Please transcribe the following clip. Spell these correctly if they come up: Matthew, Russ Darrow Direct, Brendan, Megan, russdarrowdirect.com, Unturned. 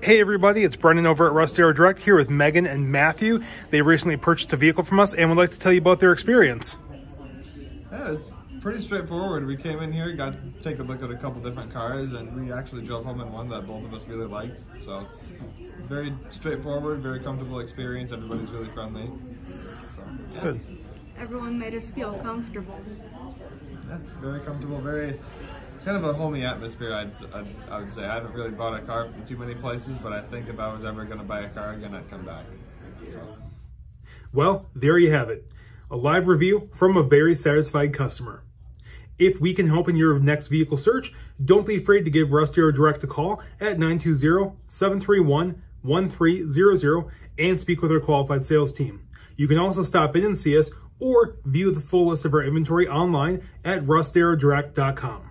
Hey everybody, it's Brendan over at Russ Darrow Direct here with Megan and Matthew. They recently purchased a vehicle from us and would like to tell you about their experience. Yeah, it's pretty straightforward. We came in here, got to take a look at a couple different cars, and we actually drove home in one that both of us really liked. So very straightforward, very comfortable experience. Everybody's really friendly. So yeah. Good. Everyone made us feel comfortable. Yeah, very comfortable, very kind of a homey atmosphere, I would say. I haven't really bought a car from too many places, but I think if I was ever going to buy a car again, I'd come back. So. Well, there you have it. A live review from a very satisfied customer. If we can help in your next vehicle search, don't be afraid to give Russ Darrow Direct a call at 920-731-1300 and speak with our qualified sales team. You can also stop in and see us or view the full list of our inventory online at russdarrowdirect.com.